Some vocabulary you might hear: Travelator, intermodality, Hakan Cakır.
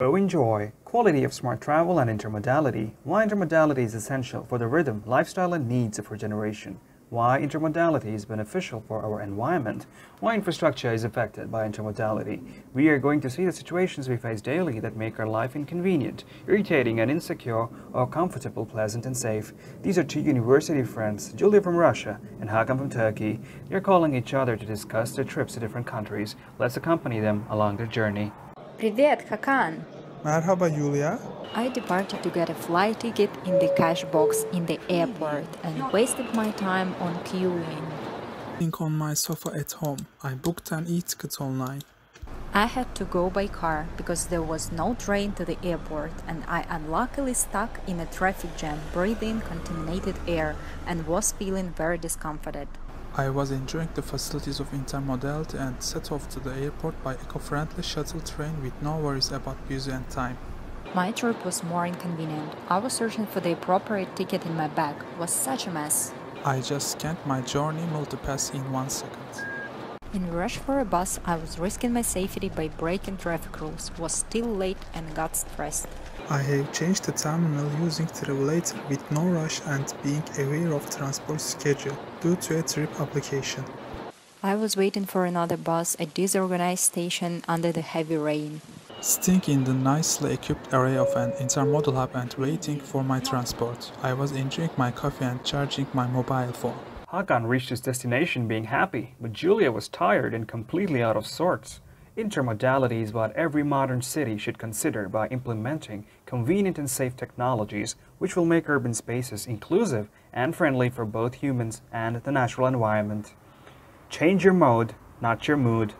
Oh, enjoy quality of smart travel and intermodality. Why intermodality is essential for the rhythm, lifestyle, and needs of our generation. Why intermodality is beneficial for our environment. Why infrastructure is affected by intermodality. We are going to see the situations we face daily that make our life inconvenient, irritating and insecure, or comfortable, pleasant and safe. These are two university friends, Julia from Russia and Hakan from Turkey. They're calling each other to discuss their trips to different countries. Let's accompany them along their journey. Привет, Hakan. Merhaba, Julia. I departed to get a flight ticket in the cash box in the airport and wasted my time on queuing. Think on my sofa at home. I booked an e-ticket online. I had to go by car because there was no train to the airport, and I unluckily stuck in a traffic jam, breathing contaminated air, and was feeling very discomforted. I was enjoying the facilities of intermodality and set off to the airport by eco-friendly shuttle train with no worries about busy and time. My trip was more inconvenient. I was searching for the appropriate ticket in my bag. It was such a mess. I just scanned my journey multipass in 1 second. In rush for a bus, I was risking my safety by breaking traffic rules, was still late and got stressed. I have changed the terminal using Travelator with no rush and being aware of transport schedule due to a trip application. I was waiting for another bus at disorganized station under the heavy rain. Staying in the nicely equipped area of an intermodal hub and waiting for my transport. I was enjoying my coffee and charging my mobile phone. Hakan reached his destination being happy, but Julia was tired and completely out of sorts. Intermodality is what every modern city should consider by implementing convenient and safe technologies which will make urban spaces inclusive and friendly for both humans and the natural environment. Change your mode, not your mood.